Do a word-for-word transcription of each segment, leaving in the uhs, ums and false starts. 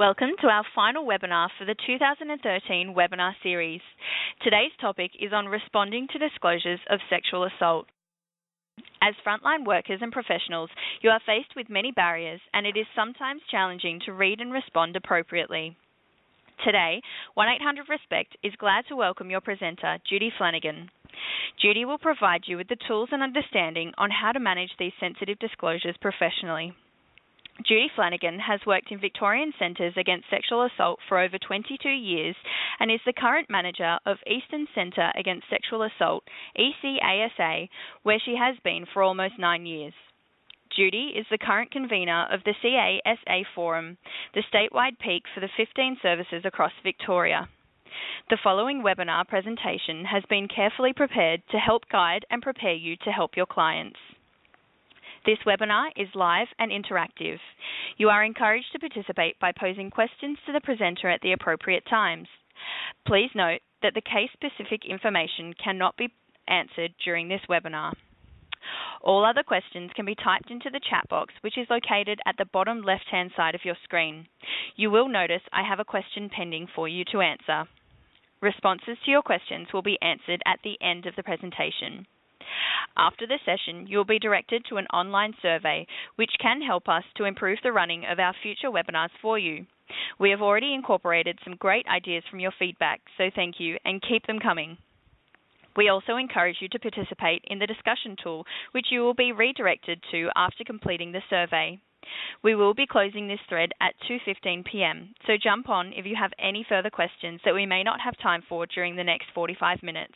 Welcome to our final webinar for the two thousand thirteen webinar series. Today's topic is on responding to disclosures of sexual assault. As frontline workers and professionals, you are faced with many barriers, and it is sometimes challenging to read and respond appropriately. Today, one eight hundred RESPECT is glad to welcome your presenter, Judy Flanagan. Judy will provide you with the tools and understanding on how to manage these sensitive disclosures professionally. Judy Flanagan has worked in Victorian Centres Against Sexual Assault for over twenty-two years and is the current manager of Eastern Centre Against Sexual Assault, E C A S A, where she has been for almost nine years. Judy is the current convener of the C A S A Forum, the statewide peak for the fifteen services across Victoria. The following webinar presentation has been carefully prepared to help guide and prepare you to help your clients. This webinar is live and interactive. You are encouraged to participate by posing questions to the presenter at the appropriate times. Please note that the case-specific information cannot be answered during this webinar. All other questions can be typed into the chat box, which is located at the bottom left-hand side of your screen. You will notice I have a question pending for you to answer. Responses to your questions will be answered at the end of the presentation. After the session, you will be directed to an online survey, which can help us to improve the running of our future webinars for you. We have already incorporated some great ideas from your feedback, so thank you and keep them coming. We also encourage you to participate in the discussion tool, which you will be redirected to after completing the survey. We will be closing this thread at two fifteen p m, so jump on if you have any further questions that we may not have time for during the next forty-five minutes.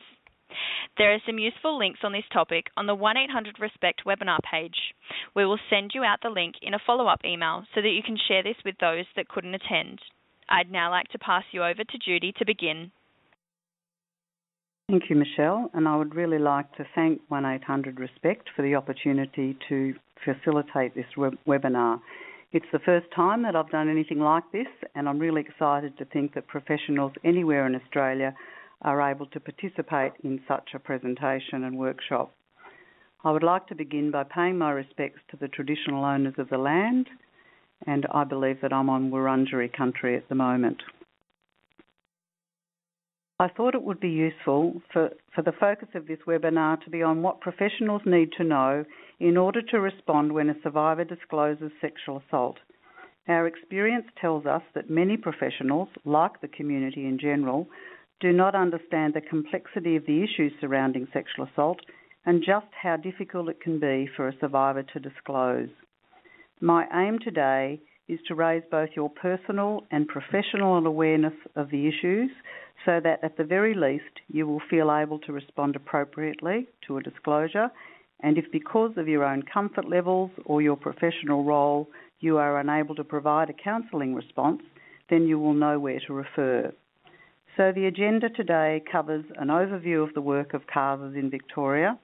There are some useful links on this topic on the one eight hundred RESPECT webinar page. We will send you out the link in a follow-up email so that you can share this with those that couldn't attend. I'd now like to pass you over to Judy to begin. Thank you, Michelle, and I would really like to thank one eight hundred RESPECT for the opportunity to facilitate this web webinar. It's the first time that I've done anything like this, and I'm really excited to think that professionals anywhere in Australia are able to participate in such a presentation and workshop. I would like to begin by paying my respects to the traditional owners of the land, and I believe that I'm on Wurundjeri country at the moment. I thought it would be useful for, for the focus of this webinar to be on what professionals need to know in order to respond when a survivor discloses sexual assault. Our experience tells us that many professionals, like the community in general, do not understand the complexity of the issues surrounding sexual assault and just how difficult it can be for a survivor to disclose. My aim today is to raise both your personal and professional awareness of the issues so that at the very least you will feel able to respond appropriately to a disclosure, and if because of your own comfort levels or your professional role you are unable to provide a counselling response, then you will know where to refer. So the agenda today covers an overview of the work of CASAs in Victoria,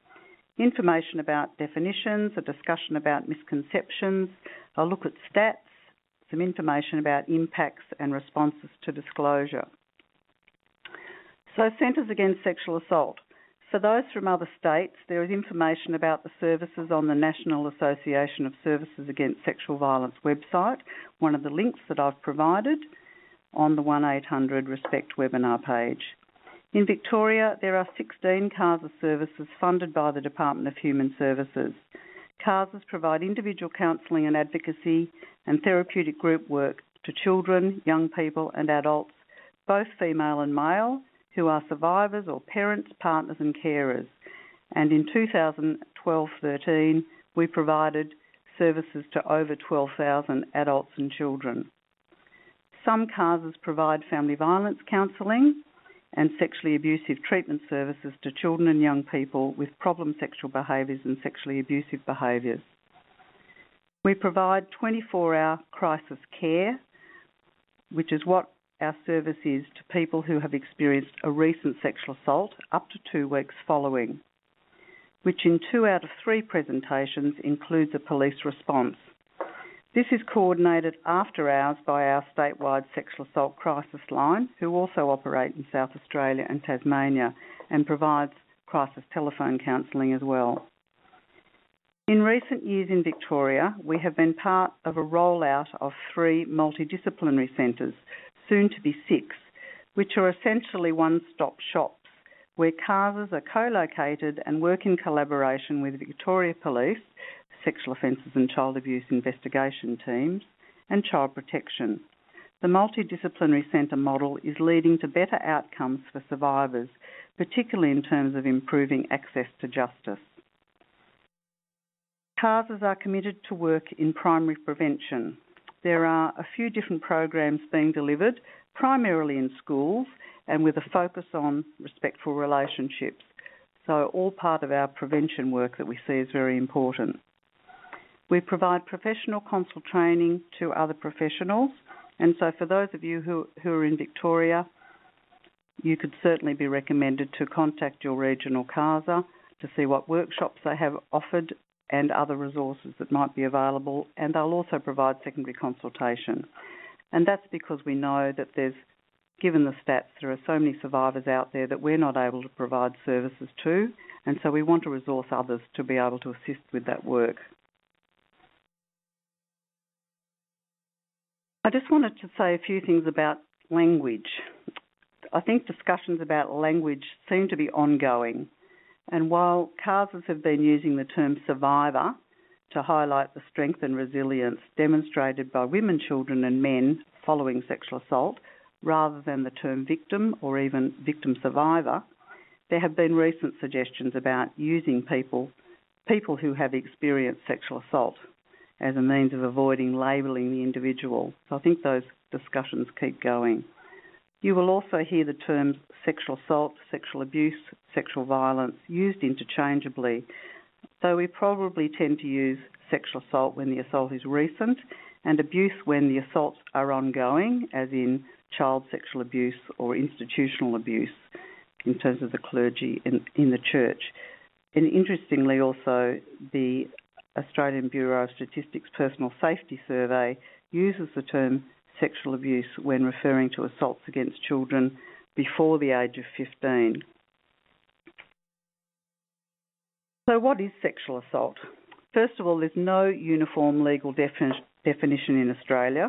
information about definitions, a discussion about misconceptions, a look at stats, some information about impacts and responses to disclosure. So Centres Against Sexual Assault. For those from other states, there is information about the services on the National Association of Services Against Sexual Violence website, one of the links that I've provided, on the one eight hundred RESPECT webinar page. In Victoria, there are sixteen CASA services funded by the Department of Human Services. CASAs provide individual counselling and advocacy and therapeutic group work to children, young people and adults, both female and male, who are survivors or parents, partners and carers. And in two thousand twelve thirteen, we provided services to over twelve thousand adults and children. Some CASAs provide family violence counselling and sexually abusive treatment services to children and young people with problem sexual behaviours and sexually abusive behaviours. We provide twenty-four hour crisis care, which is what our service is to people who have experienced a recent sexual assault up to two weeks following, which in two out of three presentations includes a police response. This is coordinated after hours by our statewide sexual assault crisis line, who also operate in South Australia and Tasmania and provides crisis telephone counselling as well. In recent years in Victoria, we have been part of a rollout of three multidisciplinary centres, soon to be six, which are essentially one-stop shops, where C A S As are co-located and work in collaboration with Victoria Police, Sexual Offences and Child Abuse Investigation Teams, and Child Protection. The multidisciplinary centre model is leading to better outcomes for survivors, particularly in terms of improving access to justice. C A S As are committed to work in primary prevention. There are a few different programs being delivered, primarily in schools and with a focus on respectful relationships. So all part of our prevention work that we see is very important. We provide professional counsel training to other professionals, and so for those of you who, who are in Victoria, you could certainly be recommended to contact your regional C A S A to see what workshops they have offered and other resources that might be available, and they'll also provide secondary consultation. And that's because we know that there's, given the stats, there are so many survivors out there that we're not able to provide services to, and so we want to resource others to be able to assist with that work. I just wanted to say a few things about language. I think discussions about language seem to be ongoing. And while C A S As have been using the term survivor to highlight the strength and resilience demonstrated by women, children and men following sexual assault, rather than the term victim or even victim survivor, there have been recent suggestions about using people, people who have experienced sexual assault as a means of avoiding labelling the individual. So I think those discussions keep going. You will also hear the terms sexual assault, sexual abuse, sexual violence used interchangeably, though we probably tend to use sexual assault when the assault is recent and abuse when the assaults are ongoing, as in child sexual abuse or institutional abuse in terms of the clergy in, in the church. And interestingly also, the Australian Bureau of Statistics Personal Safety Survey uses the term sexual abuse when referring to assaults against children before the age of fifteen. So what is sexual assault? First of all, there's no uniform legal defin definition in Australia.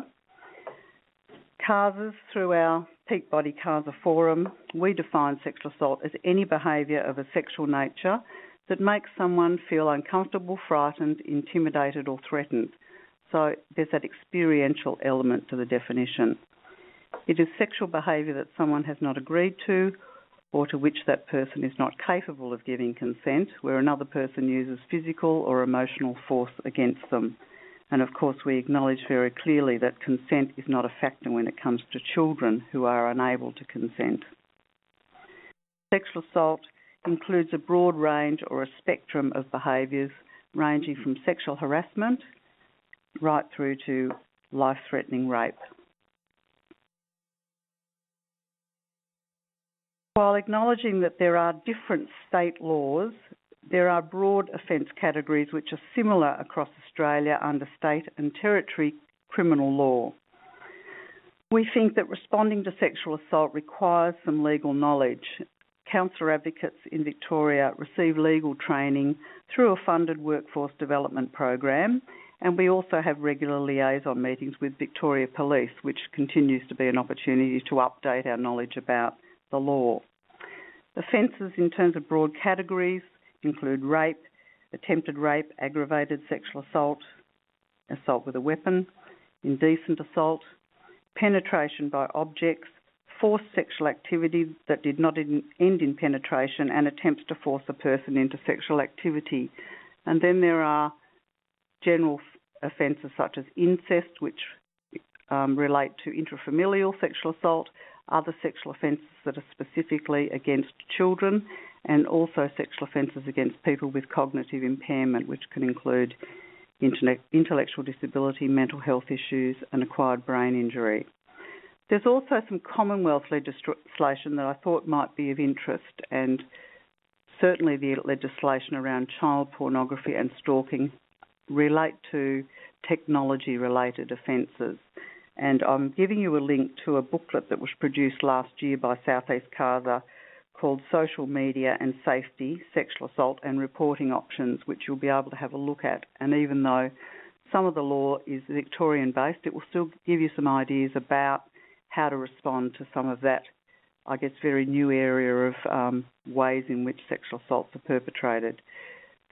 C A S As, through our peak body C A S A Forum, we define sexual assault as any behaviour of a sexual nature that makes someone feel uncomfortable, frightened, intimidated or threatened. So there's that experiential element to the definition. It is sexual behaviour that someone has not agreed to or to which that person is not capable of giving consent, where another person uses physical or emotional force against them. And of course, we acknowledge very clearly that consent is not a factor when it comes to children who are unable to consent. Sexual assault includes a broad range or a spectrum of behaviours ranging from sexual harassment right through to life-threatening rape. While acknowledging that there are different state laws, there are broad offence categories which are similar across Australia under state and territory criminal law. We think that responding to sexual assault requires some legal knowledge. Counsellor advocates in Victoria receive legal training through a funded workforce development program, and we also have regular liaison meetings with Victoria Police, which continues to be an opportunity to update our knowledge about the law. Offences in terms of broad categories include rape, attempted rape, aggravated sexual assault, assault with a weapon, indecent assault, penetration by objects, forced sexual activity that did not end in penetration, and attempts to force a person into sexual activity. And then there are general offences such as incest, which um, relate to intrafamilial sexual assault, other sexual offences that are specifically against children, and also sexual offences against people with cognitive impairment, which can include intellectual disability, mental health issues, and acquired brain injury. There's also some Commonwealth legislation that I thought might be of interest, and certainly the legislation around child pornography and stalking relate to technology-related offences. And I'm giving you a link to a booklet that was produced last year by South East C A S A called Social Media and Safety, Sexual Assault and Reporting Options, which you'll be able to have a look at. And even though some of the law is Victorian-based, it will still give you some ideas about how to respond to some of that, I guess, very new area of um, ways in which sexual assaults are perpetrated.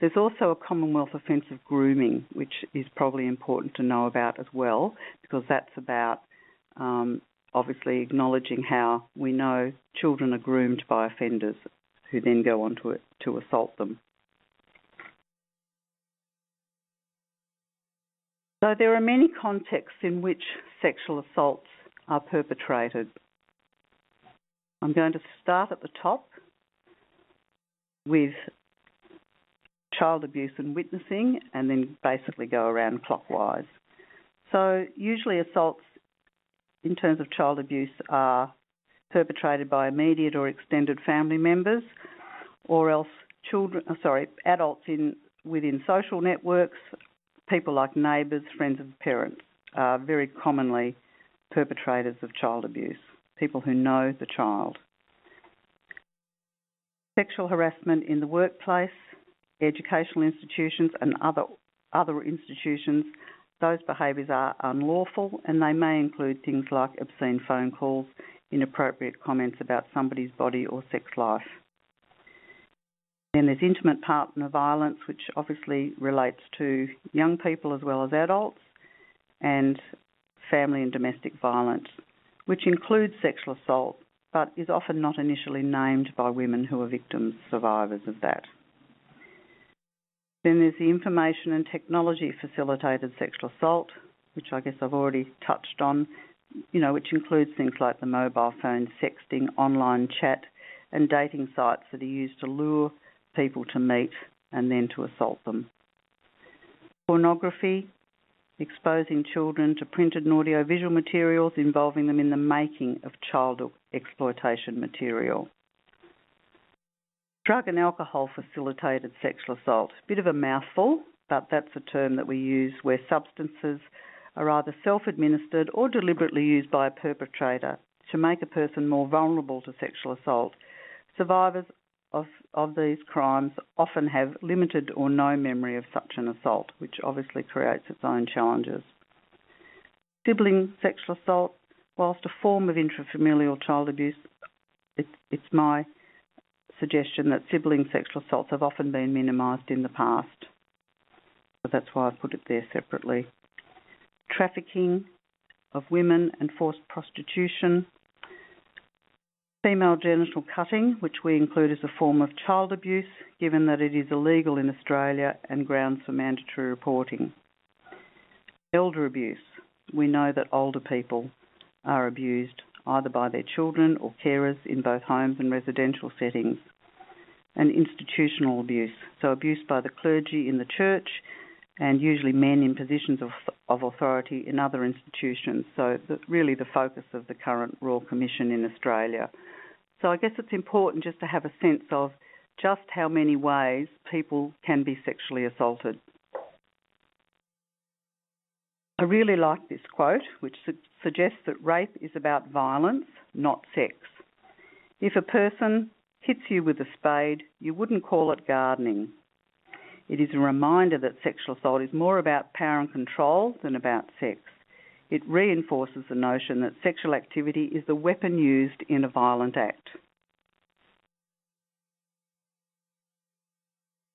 There's also a Commonwealth offence of grooming, which is probably important to know about as well, because that's about um, obviously acknowledging how we know children are groomed by offenders who then go on to, to assault them. So there are many contexts in which sexual assaults are perpetrated. I'm going to start at the top with child abuse and witnessing, and then basically go around clockwise. So usually assaults in terms of child abuse are perpetrated by immediate or extended family members, or else children, sorry, adults in within social networks. People like neighbours, friends of parents are very commonly perpetrators of child abuse, people who know the child. Sexual harassment in the workplace, educational institutions and other other institutions, those behaviours are unlawful, and they may include things like obscene phone calls, inappropriate comments about somebody's body or sex life. Then there's intimate partner violence, which obviously relates to young people as well as adults, and family and domestic violence, which includes sexual assault, but is often not initially named by women who are victims, survivors of that. Then there's the information and technology facilitated sexual assault, which I guess I've already touched on, you know, which includes things like the mobile phone, sexting, online chat, and dating sites that are used to lure people to meet and then to assault them. Pornography, exposing children to printed and audiovisual materials, involving them in the making of child exploitation material. Drug and alcohol facilitated sexual assault. Bit of a mouthful, but that's a term that we use where substances are either self-administered or deliberately used by a perpetrator to make a person more vulnerable to sexual assault. Survivors of, of these crimes often have limited or no memory of such an assault, which obviously creates its own challenges. Sibling sexual assault, whilst a form of intrafamilial child abuse, it, it's my suggestion that sibling sexual assaults have often been minimised in the past. But that's why I put it there separately. Trafficking of women and forced prostitution. Female genital cutting, which we include as a form of child abuse, given that it is illegal in Australia and grounds for mandatory reporting. Elder abuse. We know that older people are abused either by their children or carers in both homes and residential settings. And institutional abuse. So abuse by the clergy in the church, and usually men in positions of, of authority in other institutions. So the, really the focus of the current Royal Commission in Australia. So I guess it's important just to have a sense of just how many ways people can be sexually assaulted. I really like this quote, which su- suggests that rape is about violence, not sex. If a person hits you with a spade, you wouldn't call it gardening. It is a reminder that sexual assault is more about power and control than about sex. It reinforces the notion that sexual activity is the weapon used in a violent act.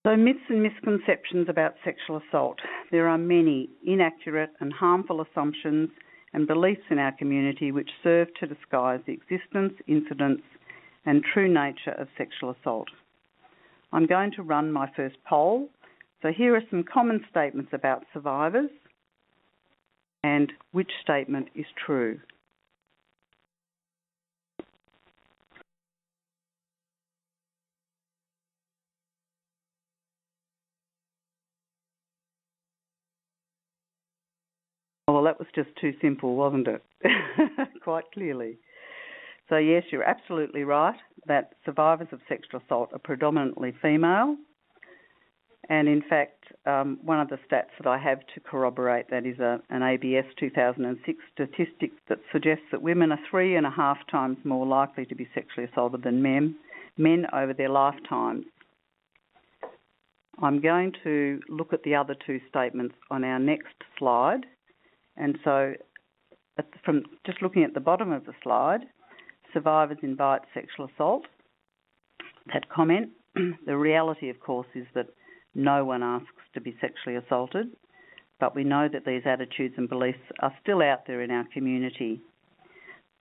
So myths and misconceptions about sexual assault. There are many inaccurate and harmful assumptions and beliefs in our community which serve to disguise the existence, incidence, and true nature of sexual assault. I'm going to run my first poll. So here are some common statements about survivors and which statement is true. Well, that was just too simple, wasn't it? Quite clearly. So yes, you're absolutely right that survivors of sexual assault are predominantly female. And in fact, um, one of the stats that I have to corroborate that is a, an A B S two thousand six statistic that suggests that women are three and a half times more likely to be sexually assaulted than men, men over their lifetimes. I'm going to look at the other two statements on our next slide. And so at the, from just looking at the bottom of the slide, survivors invite sexual assault. That comment, the reality, of course, is that no one asks to be sexually assaulted, but we know that these attitudes and beliefs are still out there in our community.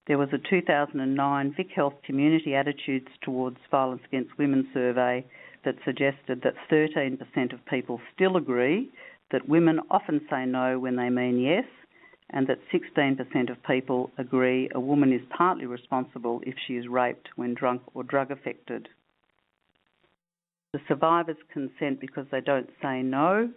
There was a two thousand nine VicHealth Community Attitudes Towards Violence Against Women survey that suggested that thirteen percent of people still agree that women often say no when they mean yes, and that sixteen percent of people agree a woman is partly responsible if she is raped when drunk or drug affected. The survivors consent because they don't say no.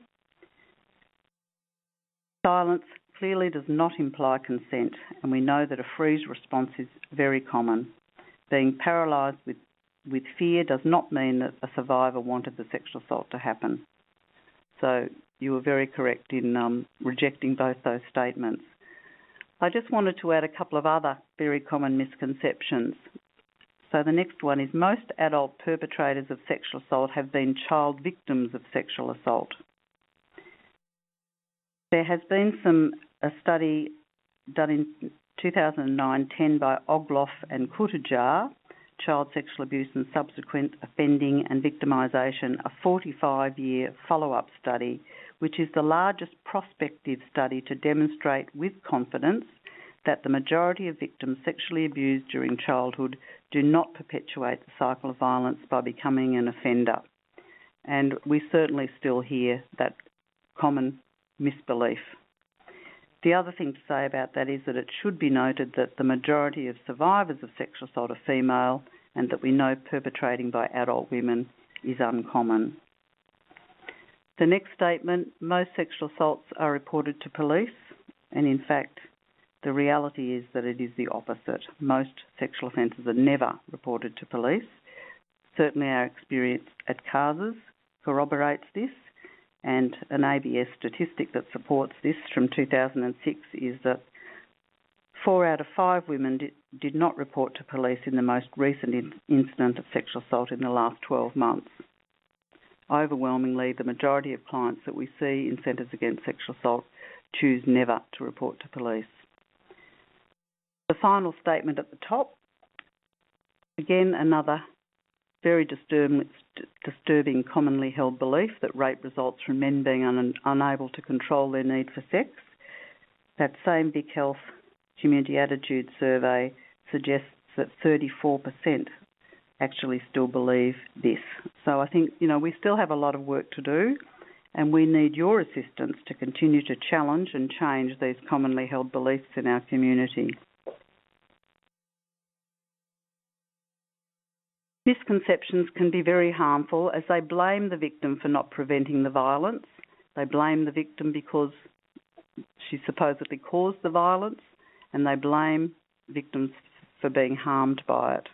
Silence clearly does not imply consent, and we know that a freeze response is very common. Being paralysed with with fear does not mean that a survivor wanted the sexual assault to happen. So you were very correct in um, rejecting both those statements. I just wanted to add a couple of other very common misconceptions. So the next one is most adult perpetrators of sexual assault have been child victims of sexual assault. There has been some a study done in two thousand nine ten by Ogloff and Kutajar, Child Sexual Abuse and Subsequent Offending and Victimisation, a forty-five year follow-up study, which is the largest prospective study to demonstrate with confidence that the majority of victims sexually abused during childhood do not perpetuate the cycle of violence by becoming an offender. And we certainly still hear that common misbelief. The other thing to say about that is that it should be noted that the majority of survivors of sexual assault are female, and that we know perpetrating by adult women is uncommon. The next statement, most sexual assaults are reported to police, and in fact, the reality is that it is the opposite. Most sexual offences are never reported to police. Certainly our experience at CASA's corroborates this. And an A B S statistic that supports this from two thousand six is that four out of five women did, did not report to police in the most recent in, incident of sexual assault in the last twelve months. Overwhelmingly, the majority of clients that we see in Centres Against Sexual Assault choose never to report to police. The final statement at the top, again, another very disturbing, disturbing commonly held belief that rape results from men being un, unable to control their need for sex. That same VicHealth Community Attitude survey suggests that thirty-four percent actually still believe this. So I think, you know, we still have a lot of work to do, and we need your assistance to continue to challenge and change these commonly held beliefs in our community. Misconceptions can be very harmful as they blame the victim for not preventing the violence. They blame the victim because she supposedly caused the violence, and they blame victims for being harmed by it.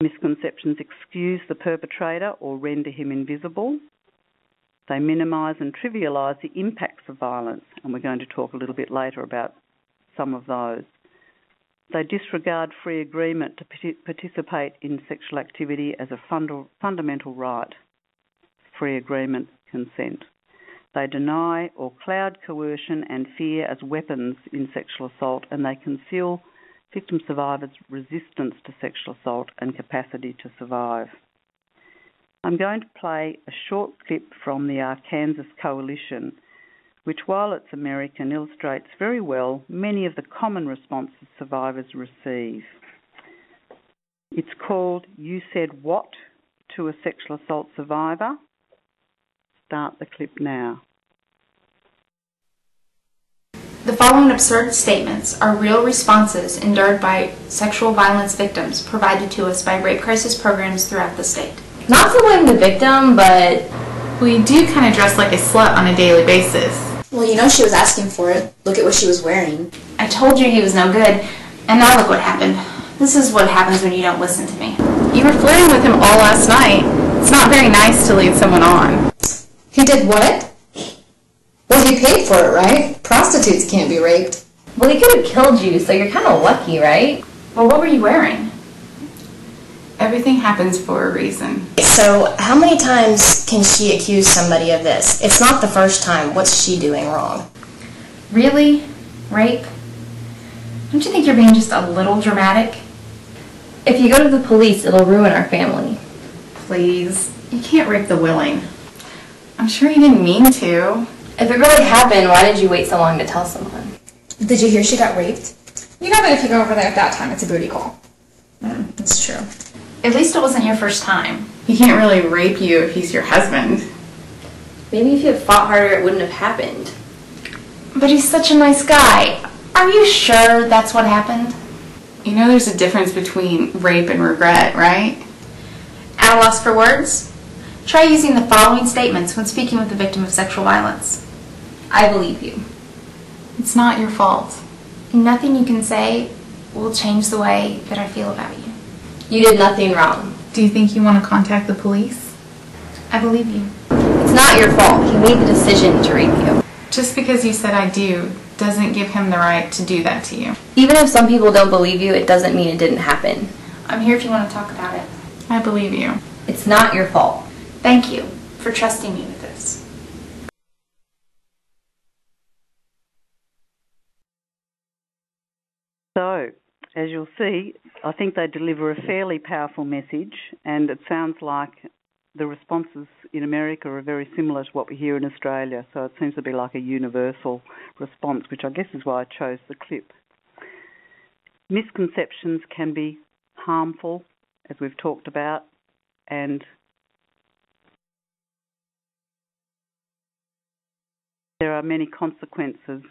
Misconceptions excuse the perpetrator or render him invisible. They minimise and trivialise the impacts of violence, and we're going to talk a little bit later about some of those. They disregard free agreement to participate in sexual activity as a funda fundamental right, free agreement, consent. They deny or cloud coercion and fear as weapons in sexual assault, and they conceal victim survivors' resistance to sexual assault and capacity to survive. I'm going to play a short clip from the Arkansas Coalition, which, while it's American, illustrates very well many of the common responses survivors receive. It's called "You Said What" to a Sexual Assault Survivor. Start the clip now. The following absurd statements are real responses endured by sexual violence victims provided to us by rape crisis programs throughout the state. Not to blame the victim, but we do kind of dress like a slut on a daily basis. Well, you know she was asking for it. Look at what she was wearing. I told you he was no good, and now look what happened. This is what happens when you don't listen to me. You were flirting with him all last night. It's not very nice to lead someone on. He did what? Well, he paid for it, right? Prostitutes can't be raped. Well, he could have killed you, so you're kind of lucky, right? Well, what were you wearing? Everything happens for a reason. So how many times can she accuse somebody of this? It's not the first time. What's she doing wrong? Really? Rape? Don't you think you're being just a little dramatic? If you go to the police, it'll ruin our family. Please. You can't rape the willing. I'm sure you didn't mean to. If it really happened, why did you wait so long to tell someone? Did you hear she got raped? You know that if you go over there at that time, it's a booty call. Mm, that's true. At least it wasn't your first time. He can't really rape you if he's your husband. Maybe if you had fought harder, it wouldn't have happened. But he's such a nice guy. Are you sure that's what happened? You know there's a difference between rape and regret, right? At a loss for words? Try using the following statements when speaking with the victim of sexual violence. I believe you. It's not your fault. Nothing you can say will change the way that I feel about you. You did nothing wrong. Do you think you want to contact the police? I believe you. It's not your fault. He made the decision to rape you. Just because you said I do doesn't give him the right to do that to you. Even if some people don't believe you, it doesn't mean it didn't happen. I'm here if you want to talk about it. I believe you. It's not your fault. Thank you for trusting me with this. So, as you'll see, I think they deliver a fairly powerful message, and it sounds like the responses in America are very similar to what we hear in Australia, so it seems to be like a universal response, which I guess is why I chose the clip. Misconceptions can be harmful, as we've talked about, and there are many consequences.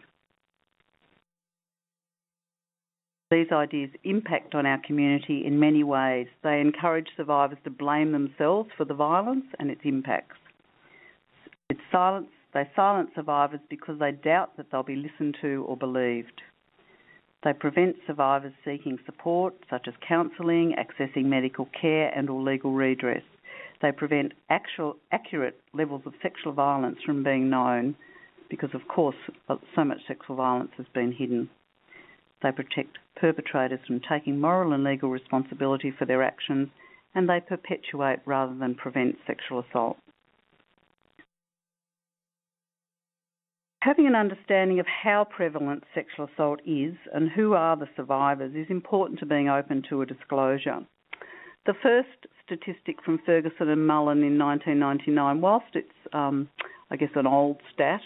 These ideas impact on our community in many ways. They encourage survivors to blame themselves for the violence and its impacts. It's silence, they silence survivors because they doubt that they'll be listened to or believed. They prevent survivors seeking support, such as counselling, accessing medical care and or legal redress. They prevent actual, accurate levels of sexual violence from being known because, of course, so much sexual violence has been hidden. They protect perpetrators from taking moral and legal responsibility for their actions, and they perpetuate rather than prevent sexual assault. Having an understanding of how prevalent sexual assault is and who are the survivors is important to being open to a disclosure. The first statistic from Ferguson and Mullen in nineteen ninety-nine, whilst it's, um, I guess, an old stat,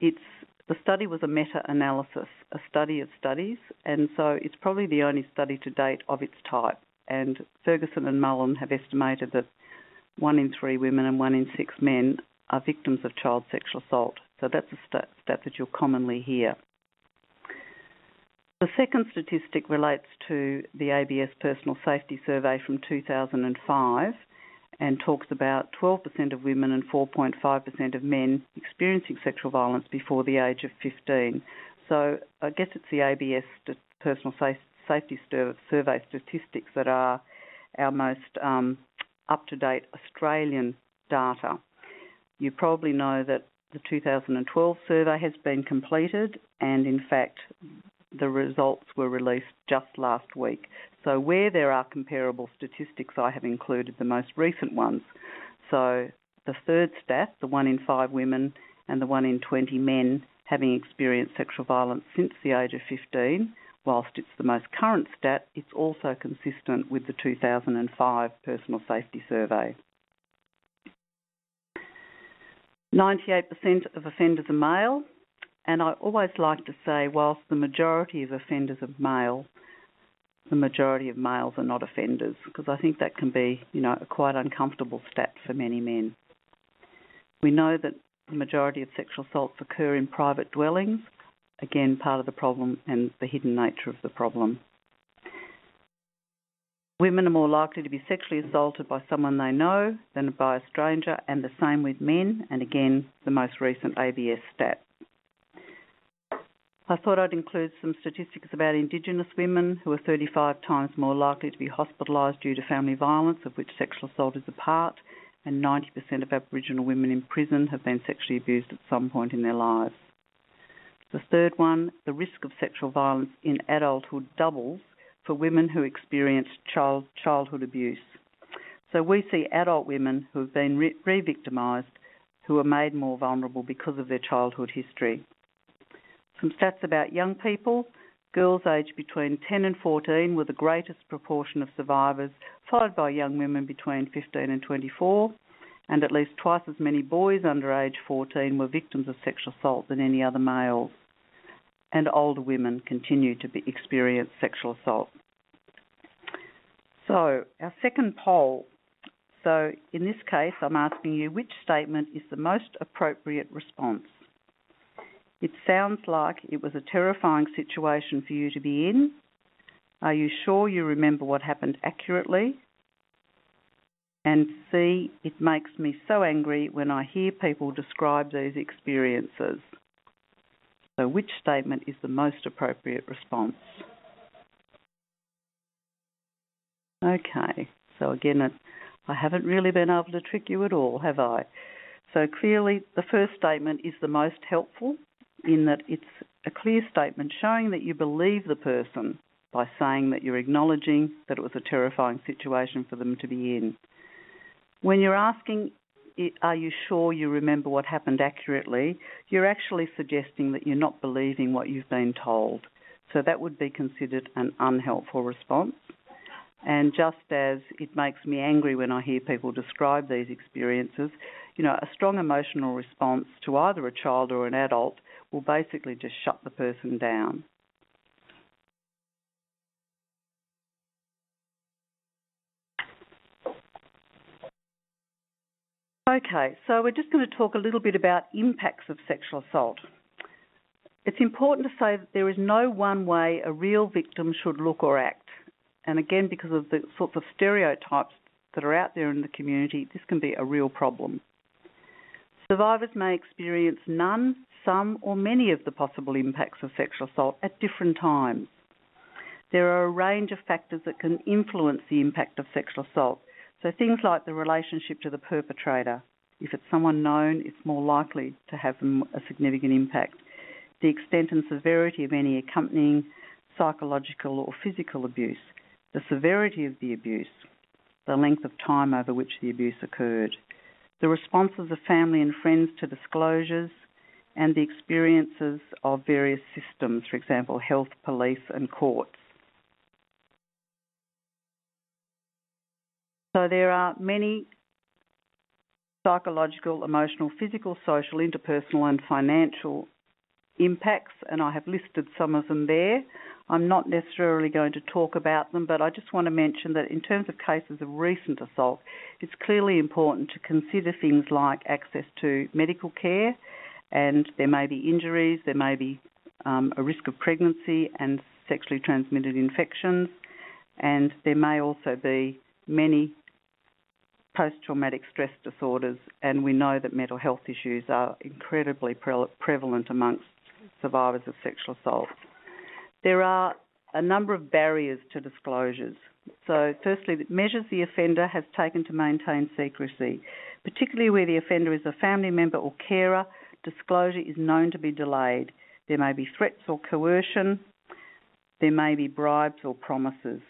it's the study was a meta-analysis, a study of studies, and so it's probably the only study to date of its type. And Ferguson and Mullen have estimated that one in three women and one in six men are victims of child sexual assault. So that's a stat, stat that you'll commonly hear. The second statistic relates to the A B S Personal Safety Survey from two thousand five and talks about twelve percent of women and four point five percent of men experiencing sexual violence before the age of fifteen. So I guess it's the A B S Personal Safety Survey statistics that are our most um, up-to-date Australian data. You probably know that the two thousand twelve survey has been completed, and in fact the results were released just last week. So where there are comparable statistics, I have included the most recent ones. So the third stat, the one in five women and the one in twenty men having experienced sexual violence since the age of fifteen, whilst it's the most current stat, it's also consistent with the two thousand five Personal Safety Survey. ninety-eight percent of offenders are male. And I always like to say, whilst the majority of offenders are male, the majority of males are not offenders, because I think that can be, you know, a quite uncomfortable stat for many men. We know that the majority of sexual assaults occur in private dwellings, again, part of the problem and the hidden nature of the problem. Women are more likely to be sexually assaulted by someone they know than by a stranger, and the same with men, and again, the most recent A B S stat. I thought I'd include some statistics about Indigenous women who are thirty-five times more likely to be hospitalised due to family violence, of which sexual assault is a part, and ninety percent of Aboriginal women in prison have been sexually abused at some point in their lives. The third one, the risk of sexual violence in adulthood doubles for women who experienced child, childhood abuse. So we see adult women who have been re- re-victimised who are made more vulnerable because of their childhood history. Some stats about young people. Girls aged between ten and fourteen were the greatest proportion of survivors, followed by young women between fifteen and twenty-four, and at least twice as many boys under age fourteen were victims of sexual assault than any other males. And older women continue to be, experience sexual assault. So, our second poll. So, in this case, I'm asking you which statement is the most appropriate response. It sounds like it was a terrifying situation for you to be in. Are you sure you remember what happened accurately? And C, it makes me so angry when I hear people describe these experiences. So which statement is the most appropriate response? Okay, so again, I haven't really been able to trick you at all, have I? So clearly the first statement is the most helpful, in that it's a clear statement showing that you believe the person by saying that you're acknowledging that it was a terrifying situation for them to be in. When you're asking, are you sure you remember what happened accurately, you're actually suggesting that you're not believing what you've been told. So that would be considered an unhelpful response. And just as it makes me angry when I hear people describe these experiences, you know, a strong emotional response to either a child or an adult will basically just shut the person down. Okay, so we're just going to talk a little bit about impacts of sexual assault. It's important to say that there is no one way a real victim should look or act. And again, because of the sorts of stereotypes that are out there in the community, this can be a real problem. Survivors may experience none, some or many of the possible impacts of sexual assault at different times. There are a range of factors that can influence the impact of sexual assault. So things like the relationship to the perpetrator. If it's someone known, it's more likely to have a significant impact. The extent and severity of any accompanying psychological or physical abuse. The severity of the abuse. The length of time over which the abuse occurred. The responses of family and friends to disclosures, and the experiences of various systems, for example, health, police and courts. So there are many psychological, emotional, physical, social, interpersonal and financial impacts, and I have listed some of them there. I'm not necessarily going to talk about them, but I just want to mention that in terms of cases of recent assault, it's clearly important to consider things like access to medical care, and there may be injuries, there may be um, a risk of pregnancy and sexually transmitted infections, and there may also be many post-traumatic stress disorders, and we know that mental health issues are incredibly pre- prevalent amongst survivors of sexual assault. There are a number of barriers to disclosures. So firstly, measures the offender has taken to maintain secrecy. Particularly where the offender is a family member or carer, disclosure is known to be delayed. There may be threats or coercion. There may be bribes or promises.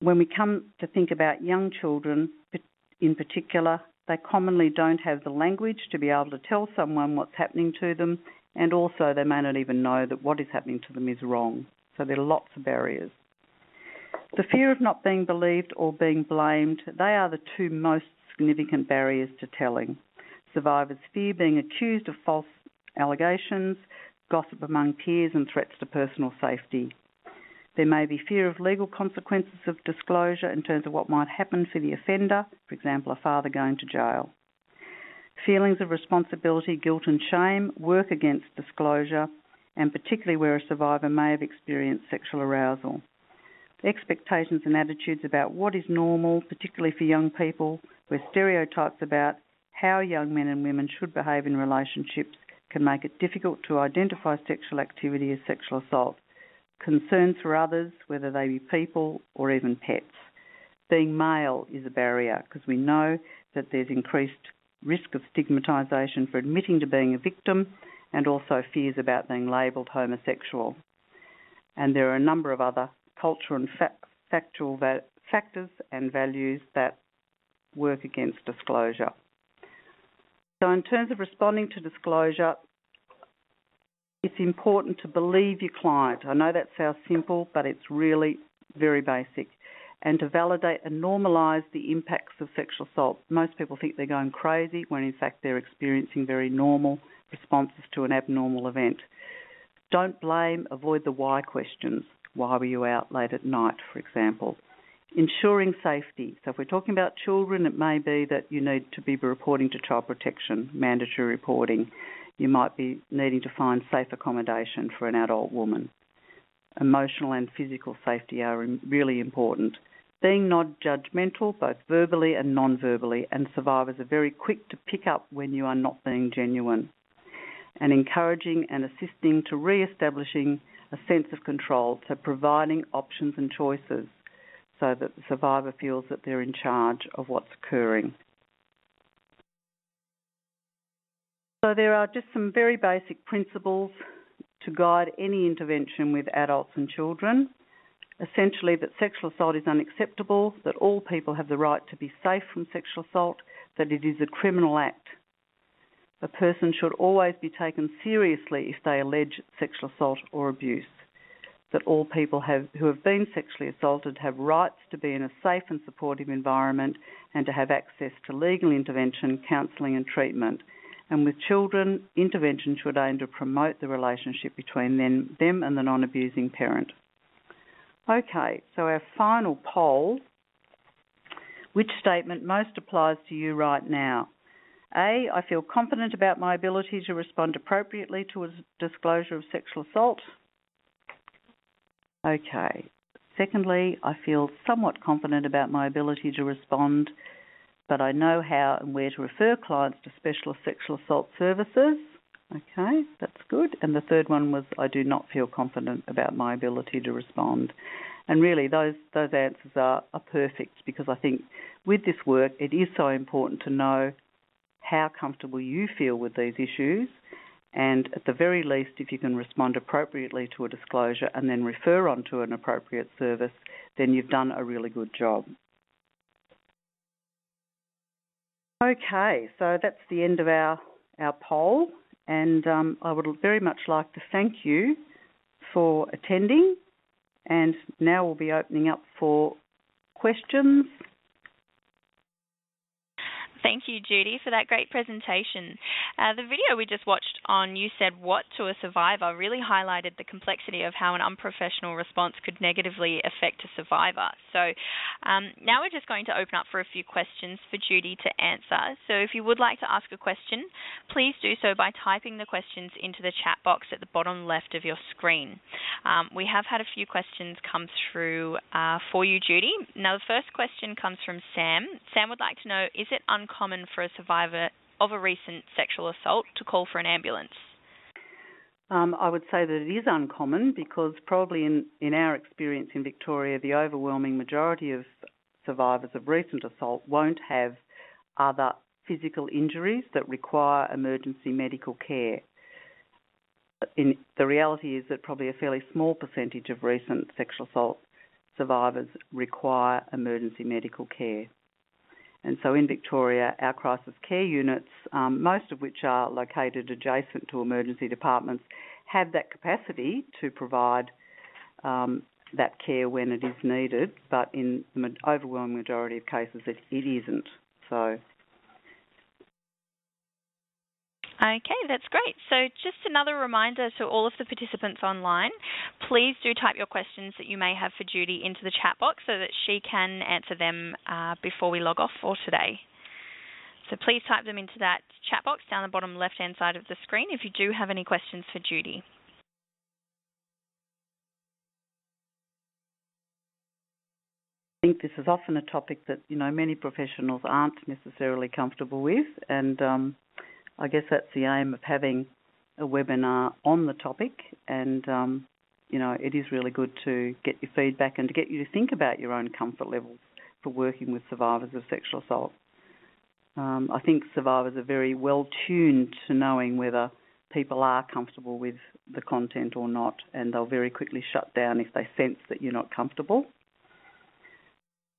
When we come to think about young children in particular, they commonly don't have the language to be able to tell someone what's happening to them, and also they may not even know that what is happening to them is wrong. So there are lots of barriers. The fear of not being believed or being blamed, they are the two most significant barriers to telling. Survivors fear being accused of false allegations, gossip among peers and threats to personal safety. There may be fear of legal consequences of disclosure in terms of what might happen for the offender, for example, a father going to jail. Feelings of responsibility, guilt and shame work against disclosure, and particularly where a survivor may have experienced sexual arousal. Expectations and attitudes about what is normal, particularly for young people, where stereotypes about how young men and women should behave in relationships can make it difficult to identify sexual activity as sexual assault. Concerns for others, whether they be people or even pets. Being male is a barrier because we know that there's increased risk of stigmatisation for admitting to being a victim, and also fears about being labelled homosexual. and there are a number of other cultural and fa- factual va- factors and values that work against disclosure. So in terms of responding to disclosure, it's important to believe your client. I know that sounds simple, but it's really very basic. And to validate and normalise the impacts of sexual assault. Most people think they're going crazy when in fact they're experiencing very normal responses to an abnormal event. Don't blame, avoid the why questions. Why were you out late at night, for example? Ensuring safety. So if we're talking about children, it may be that you need to be reporting to child protection, mandatory reporting. You might be needing to find safe accommodation for an adult woman. Emotional and physical safety are really important. Being non-judgmental, both verbally and non-verbally, and survivors are very quick to pick up when you are not being genuine. And encouraging and assisting to re-establishing a sense of control, so providing options and choices so that the survivor feels that they're in charge of what's occurring. So there are just some very basic principles to guide any intervention with adults and children. Essentially, that sexual assault is unacceptable, that all people have the right to be safe from sexual assault, that it is a criminal act. A person should always be taken seriously if they allege sexual assault or abuse, that all people have, who have been sexually assaulted have rights to be in a safe and supportive environment and to have access to legal intervention, counselling and treatment. And with children, intervention should aim to promote the relationship between them, them and the non-abusing parent. Okay, so our final poll. Which statement most applies to you right now? A, I feel confident about my ability to respond appropriately to a disclosure of sexual assault. Okay. Secondly, I feel somewhat confident about my ability to respond, but I know how and where to refer clients to specialist sexual assault services. Okay, that's good. And the third one was, I do not feel confident about my ability to respond. And really, those those answers are, are perfect, because I think with this work, it is so important to know how comfortable you feel with these issues. And at the very least, if you can respond appropriately to a disclosure and then refer on to an appropriate service, then you've done a really good job. Okay, so that's the end of our, our poll, and um, I would very much like to thank you for attending, and now we'll be opening up for questions. Thank you, Judy, for that great presentation. Uh, the video we just watched on You Said What to a Survivor really highlighted the complexity of how an unprofessional response could negatively affect a survivor. So um, now we're just going to open up for a few questions for Judy to answer. So if you would like to ask a question, please do so by typing the questions into the chat box at the bottom left of your screen. Um, we have had a few questions come through uh, for you, Judy. Now, the first question comes from Sam. Sam would like to know, is it unconfident common for a survivor of a recent sexual assault to call for an ambulance? Um, I would say that it is uncommon, because probably in, in our experience in Victoria, the overwhelming majority of survivors of recent assault won't have other physical injuries that require emergency medical care. In, the reality is that probably a fairly small percentage of recent sexual assault survivors require emergency medical care. And so in Victoria, our crisis care units, um, most of which are located adjacent to emergency departments, have that capacity to provide um, that care when it is needed, but in the overwhelming majority of cases, it, it isn't. So. Okay, that's great. So just another reminder to all of the participants online, please do type your questions that you may have for Judy into the chat box so that she can answer them uh, before we log off for today. So please type them into that chat box down the bottom left-hand side of the screen if you do have any questions for Judy. I think this is often a topic that, you know, many professionals aren't necessarily comfortable with, and um, I guess that's the aim of having a webinar on the topic, and, um, you know, it is really good to get your feedback and to get you to think about your own comfort levels for working with survivors of sexual assault. Um, I think survivors are very well tuned to knowing whether people are comfortable with the content or not, and they'll very quickly shut down if they sense that you're not comfortable.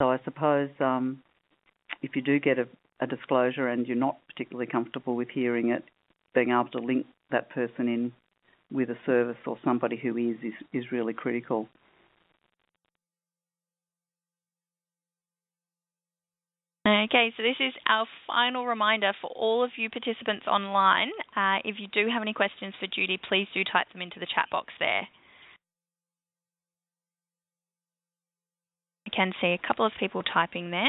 So I suppose um, if you do get a, a disclosure and you're not particularly comfortable with hearing it, being able to link that person in with a service or somebody who is is, is really critical. Okay, so this is our final reminder for all of you participants online. Uh, if you do have any questions for Judy, please do type them into the chat box there. I can see a couple of people typing there.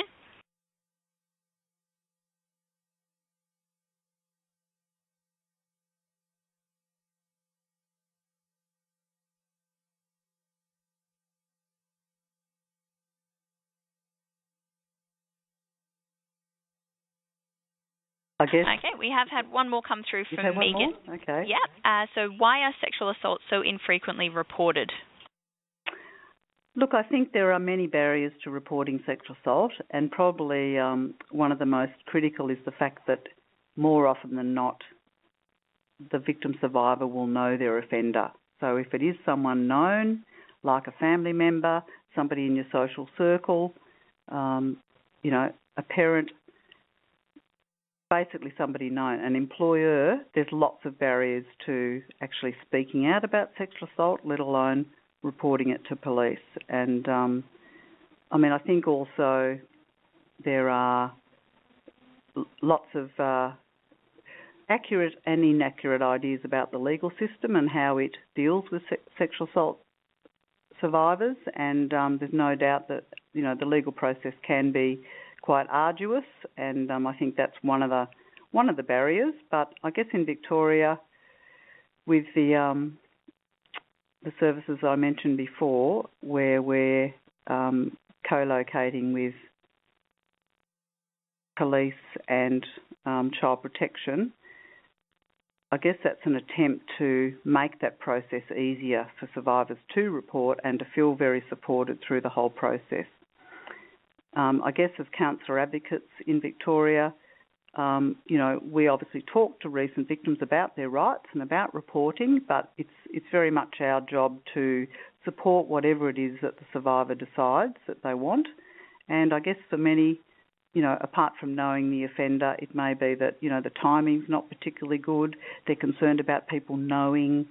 I guess. Okay, we have had one more come through from Megan. Okay. Yeah. Uh, so why are sexual assaults so infrequently reported? Look, I think there are many barriers to reporting sexual assault, and probably um, one of the most critical is the fact that more often than not, the victim survivor will know their offender. So if it is someone known, like a family member, somebody in your social circle, um, you know, a parent, basically somebody known, an employer, there's lots of barriers to actually speaking out about sexual assault, let alone reporting it to police. And um, I mean, I think also there are lots of uh, accurate and inaccurate ideas about the legal system and how it deals with se sexual assault survivors. And um, there's no doubt that, you know, the legal process can be quite arduous, and um, I think that's one of the one of the barriers. But I guess in Victoria, with the um, the services I mentioned before, where we're um, co-locating with police and um, child protection, I guess that's an attempt to make that process easier for survivors to report and to feel very supported through the whole process. Um, I guess as counsellor advocates in Victoria, um, you know, we obviously talk to recent victims about their rights and about reporting, but it's it's very much our job to support whatever it is that the survivor decides that they want. And I guess for many, you know, apart from knowing the offender, it may be that, you know, the timing's not particularly good. They're concerned about people knowing.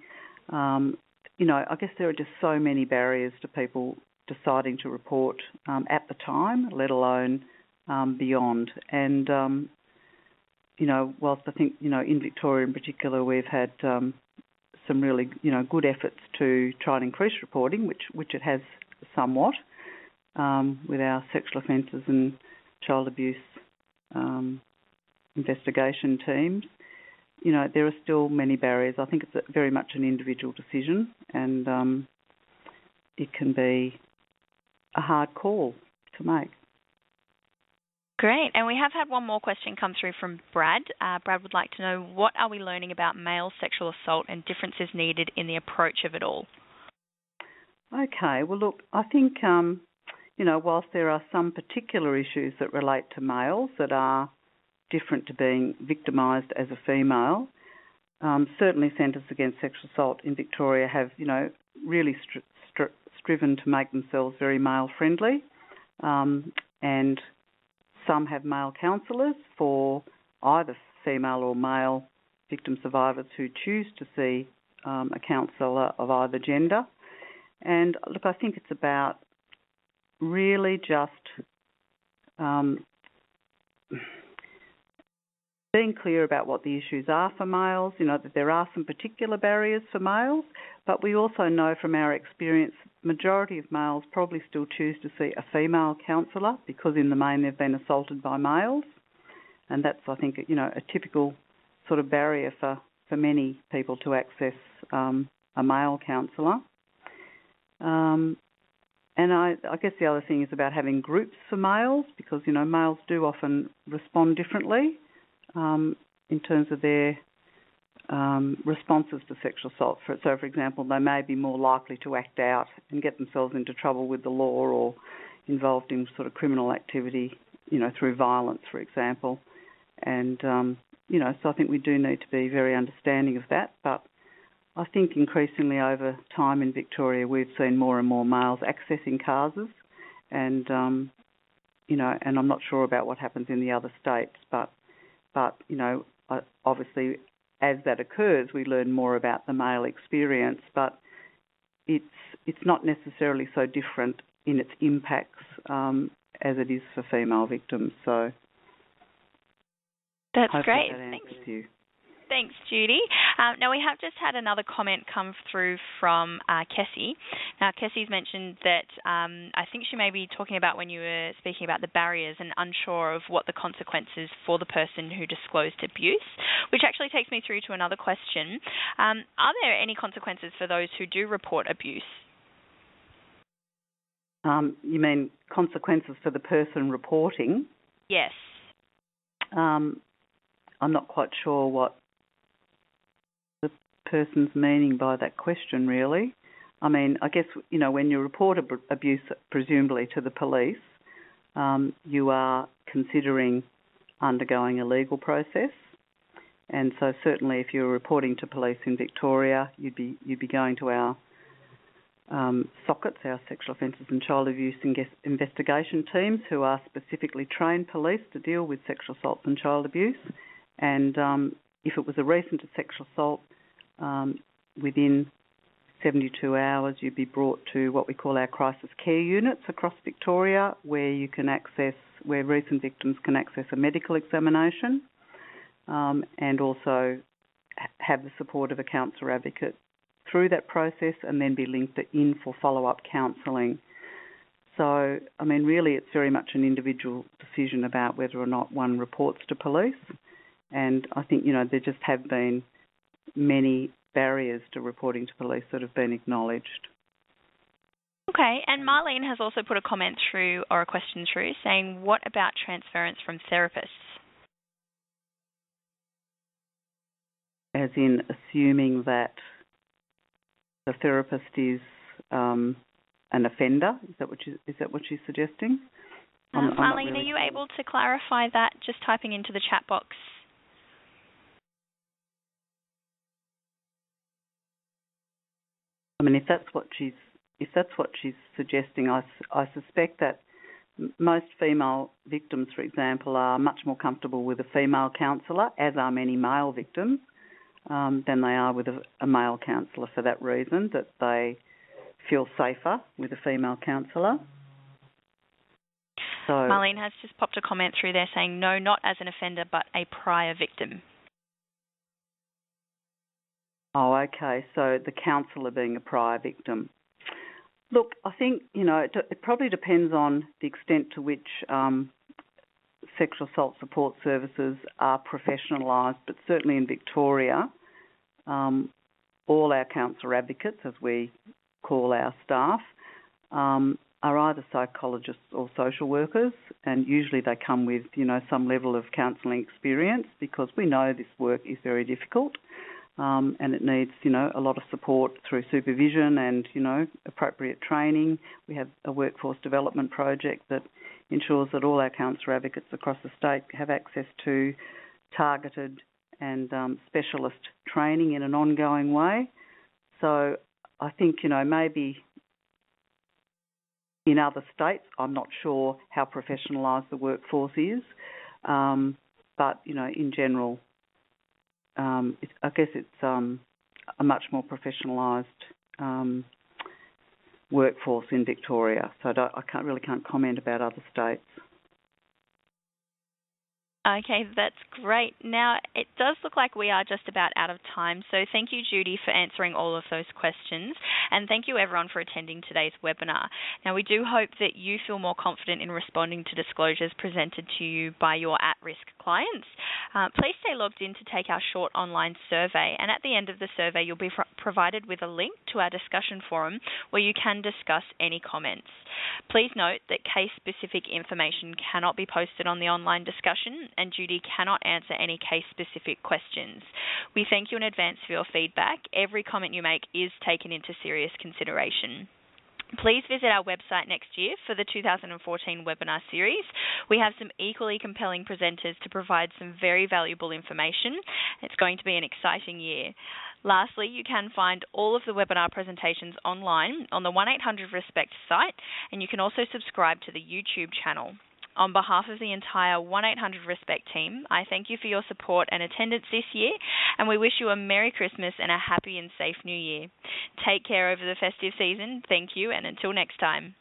Um, you know, I guess there are just so many barriers to people deciding to report um, at the time, let alone um, beyond. And, um, you know, whilst I think, you know, in Victoria in particular, we've had um, some really, you know, good efforts to try and increase reporting, which, which it has somewhat, um, with our sexual offences and child abuse um, investigation teams. You know, there are still many barriers. I think it's very much an individual decision, and um, it can be a hard call to make. Great. And we have had one more question come through from Brad. Uh, Brad would like to know, what are we learning about male sexual assault and differences needed in the approach of it all? Okay. Well, look, I think, um, you know, whilst there are some particular issues that relate to males that are different to being victimised as a female, um, certainly Centres Against Sexual Assault in Victoria have, you know, really strict striven to make themselves very male-friendly, um, and some have male counsellors for either female or male victim survivors who choose to see um, a counsellor of either gender. And, look, I think it's about really just um, being clear about what the issues are for males, you know, that there are some particular barriers for males, but we also know from our experience the majority of males probably still choose to see a female counsellor because in the main they've been assaulted by males, and that's, I think, you know, a typical sort of barrier for, for many people to access um, a male counsellor. Um, And I, I guess the other thing is about having groups for males because, you know, males do often respond differently Um, in terms of their um, responses to sexual assault. So, for example, they may be more likely to act out and get themselves into trouble with the law or involved in sort of criminal activity, you know, through violence, for example. And um, you know, so I think we do need to be very understanding of that. But I think increasingly over time in Victoria, we've seen more and more males accessing CASAs, and um, you know, and I'm not sure about what happens in the other states, but but you know, obviously as that occurs, we learn more about the male experience, but it's it's not necessarily so different in its impacts um, as it is for female victims. So that's great. That Thanks. You. Thanks, Judy. Um, now, we have just had another comment come through from uh, Kessie. Now, Kessie's mentioned that um, I think she may be talking about when you were speaking about the barriers and unsure of what the consequences for the person who disclosed abuse, which actually takes me through to another question. Um, are there any consequences for those who do report abuse? Um, you mean consequences for the person reporting? Yes. Um, I'm not quite sure what the person's meaning by that question, really. I mean, I guess, you know, when you report ab- abuse, presumably to the police, um, you are considering undergoing a legal process. And so certainly if you're reporting to police in Victoria, you'd be you'd be going to our Um, SOCITs, our Sexual Offences and Child Abuse Investigation Teams, who are specifically trained police to deal with sexual assaults and child abuse. And um, if it was a recent sexual assault, um, within seventy-two hours you'd be brought to what we call our crisis care units across Victoria, where you can access, where recent victims can access a medical examination um, and also have the support of a counsellor advocate through that process, and then be linked in for follow-up counselling. So, I mean, really it's very much an individual decision about whether or not one reports to police. And I think, you know, there just have been many barriers to reporting to police that have been acknowledged. Okay, and Marlene has also put a comment through, or a question through, saying, what about transference from therapists? As in assuming that the therapist is um, an offender. Is that what you, is that what you're suggesting? Um, I'm, I'm Marlene, really are you sure. able to clarify that? Just typing into the chat box. I mean, if that's what she's if that's what she's suggesting, I, I suspect that most female victims, for example, are much more comfortable with a female counsellor, as are many male victims. Um, than they are with a, a male counsellor, for that reason, that they feel safer with a female counsellor. So Marlene has just popped a comment through there saying, no, not as an offender, but a prior victim. Oh, okay, so the counsellor being a prior victim. Look, I think, you know, it, it probably depends on the extent to which um, sexual assault support services are professionalised, but certainly in Victoria, um, all our counsellor advocates, as we call our staff, um, are either psychologists or social workers, and usually they come with, you know, some level of counselling experience, because we know this work is very difficult, um, and it needs, you know, a lot of support through supervision and, you know, appropriate training. We have a workforce development project that ensures that all our counsellor advocates across the state have access to targeted and um, specialist training in an ongoing way. So I think, you know, maybe in other states, I'm not sure how professionalised the workforce is, um, but, you know, in general, um, it's, I guess it's um, a much more professionalised um workforce in Victoria, so I, don't, I can't really can't comment about other states. Okay, that's great. Now, it does look like we are just about out of time, so thank you, Judy, for answering all of those questions, and thank you, everyone, for attending today's webinar. Now, we do hope that you feel more confident in responding to disclosures presented to you by your at-risk clients. Uh, please stay logged in to take our short online survey, and at the end of the survey, you'll be provided with a link to our discussion forum where you can discuss any comments. Please note that case-specific information cannot be posted on the online discussion, and Judy cannot answer any case-specific questions. We thank you in advance for your feedback. Every comment you make is taken into serious consideration. Please visit our website next year for the two thousand fourteen webinar series. We have some equally compelling presenters to provide some very valuable information. It's going to be an exciting year. Lastly, you can find all of the webinar presentations online on the one eight hundred RESPECT site, and you can also subscribe to the YouTube channel. On behalf of the entire one eight hundred RESPECT team, I thank you for your support and attendance this year, and we wish you a Merry Christmas and a happy and safe New Year. Take care over the festive season. Thank you, and until next time.